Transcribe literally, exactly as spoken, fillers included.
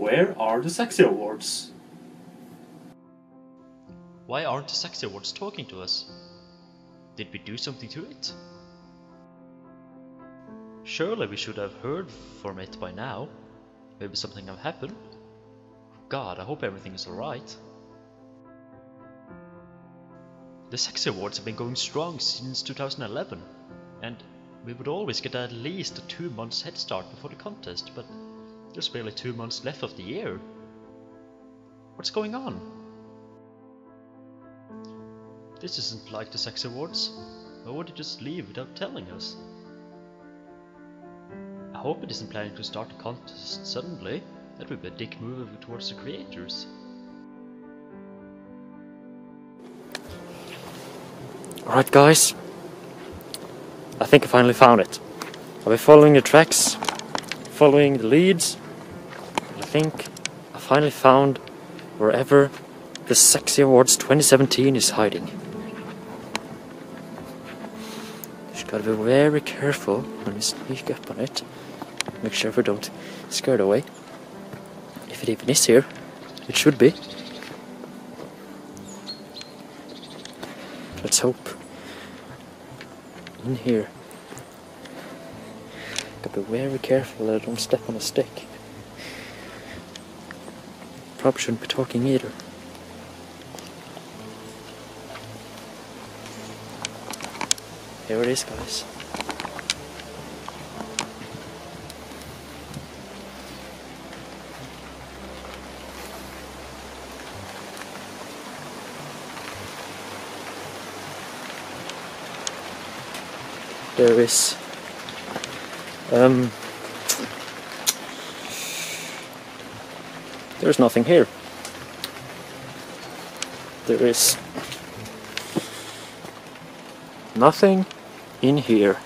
Where are the Saxxy Awards? Why aren't the Saxxy Awards talking to us? Did we do something to it? Surely we should have heard from it by now. Maybe something have happened. God, I hope everything is alright. The Saxxy Awards have been going strong since two thousand eleven, and we would always get at least a two months head start before the contest, but there's barely two months left of the year. What's going on? This isn't like the Saxxy Awards. Why would it just leave without telling us? I hope it isn't planning to start the contest suddenly. That would be a dick move towards the creators. Alright guys, I think I finally found it. I've been following the tracks, following the leads, and I think I finally found wherever the Saxxy Awards twenty seventeen is hiding. You just gotta be very careful when you sneak up on it, make sure we don't scare it away. If it even is here, it should be. Let's hope. In here. Gotta be very careful that I don't step on a stick. Probably shouldn't be talking either. Here it is, guys. There is um, there's nothing here. There is nothing in here.